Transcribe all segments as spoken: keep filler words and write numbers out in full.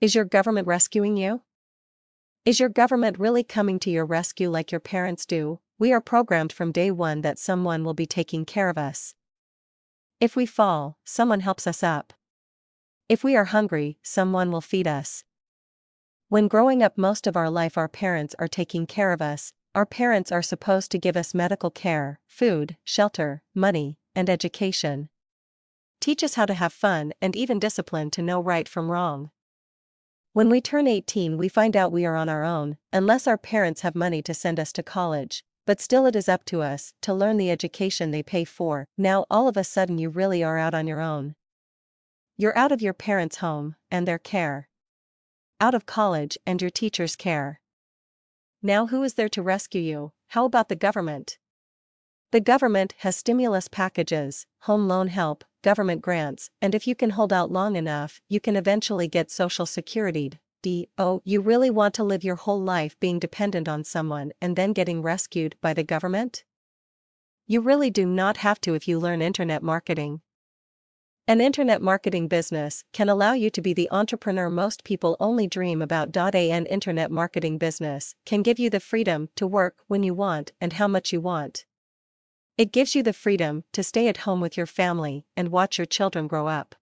Is your government rescuing you? Is your government really coming to your rescue like your parents do? We are programmed from day one that someone will be taking care of us. If we fall, someone helps us up. If we are hungry, someone will feed us. When growing up most of our life our parents are taking care of us. Our parents are supposed to give us medical care, food, shelter, money, and education. Teach us how to have fun and even discipline to know right from wrong. When we turn eighteen we find out we are on our own, unless our parents have money to send us to college, but still it is up to us to learn the education they pay for. Now all of a sudden you really are out on your own. You're out of your parents' home and their care. Out of college and your teacher's care. Now who is there to rescue you? How about the government? The government has stimulus packages, home loan help, government grants, and if you can hold out long enough, you can eventually get Social Security. Do you really want to live your whole life being dependent on someone and then getting rescued by the government? You really do not have to if you learn internet marketing. An internet marketing business can allow you to be the entrepreneur most people only dream about. An internet marketing business can give you the freedom to work when you want and how much you want. It gives you the freedom to stay at home with your family and watch your children grow up.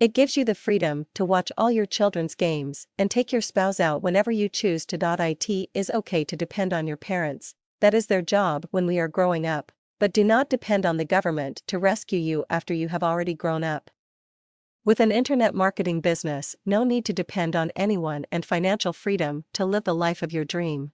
It gives you the freedom to watch all your children's games and take your spouse out whenever you choose to. It is okay to depend on your parents, that is their job when we are growing up, but do not depend on the government to rescue you after you have already grown up. With an internet marketing business, no need to depend on anyone and financial freedom to live the life of your dream.